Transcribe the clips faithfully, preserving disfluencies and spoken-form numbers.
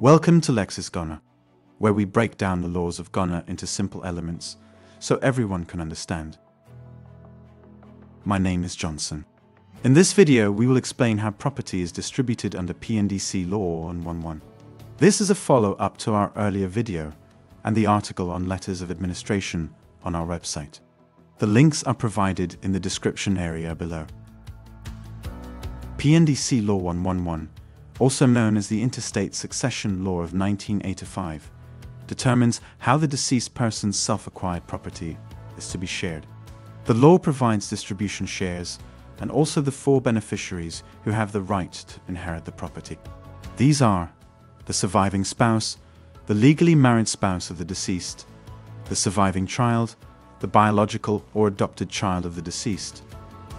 Welcome to Lexis Ghana, where we break down the laws of Ghana into simple elements so everyone can understand. My name is Johnson. In this video, we will explain how property is distributed under P N D C Law one eleven. This is a follow-up to our earlier video and the article on letters of administration on our website. The links are provided in the description area below. P N D C Law one eleven, also known as the Intestate Succession Law of nineteen eighty-five, determines how the deceased person's self-acquired property is to be shared. The law provides distribution shares and also the four beneficiaries who have the right to inherit the property. These are the surviving spouse, the legally married spouse of the deceased, the surviving child, the biological or adopted child of the deceased,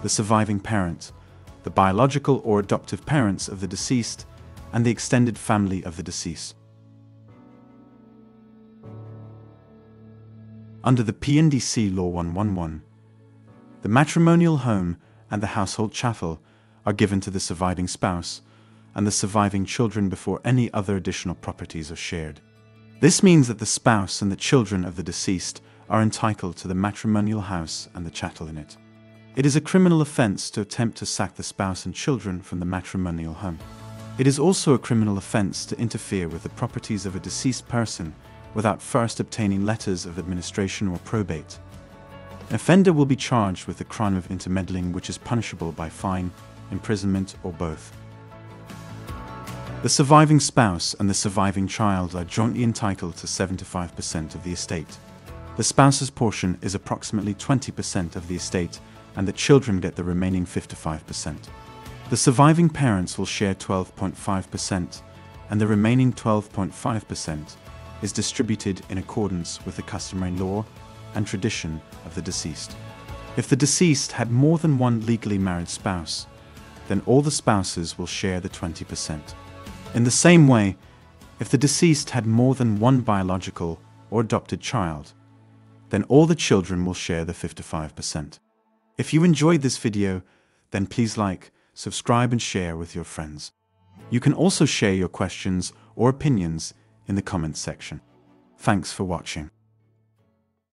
the surviving parent, the biological or adoptive parents of the deceased, and the extended family of the deceased. Under the P N D C Law one eleven, the matrimonial home and the household chapel are given to the surviving spouse and the surviving children before any other additional properties are shared. This means that the spouse and the children of the deceased are entitled to the matrimonial house and the chapel in it. It is a criminal offense to attempt to sack the spouse and children from the matrimonial home. It is also a criminal offense to interfere with the properties of a deceased person without first obtaining letters of administration or probate. An offender will be charged with the crime of intermeddling, which is punishable by fine, imprisonment, or both. The surviving spouse and the surviving child are jointly entitled to seventy-five percent of the estate. The spouse's portion is approximately twenty percent of the estate, and the children get the remaining fifty-five percent. The surviving parents will share twelve point five percent, and the remaining twelve point five percent is distributed in accordance with the customary law and tradition of the deceased. If the deceased had more than one legally married spouse, then all the spouses will share the twenty percent. In the same way, if the deceased had more than one biological or adopted child, then all the children will share the fifty-five percent. If you enjoyed this video, then please like, subscribe, and share with your friends. You can also share your questions or opinions in the comments section. Thanks for watching.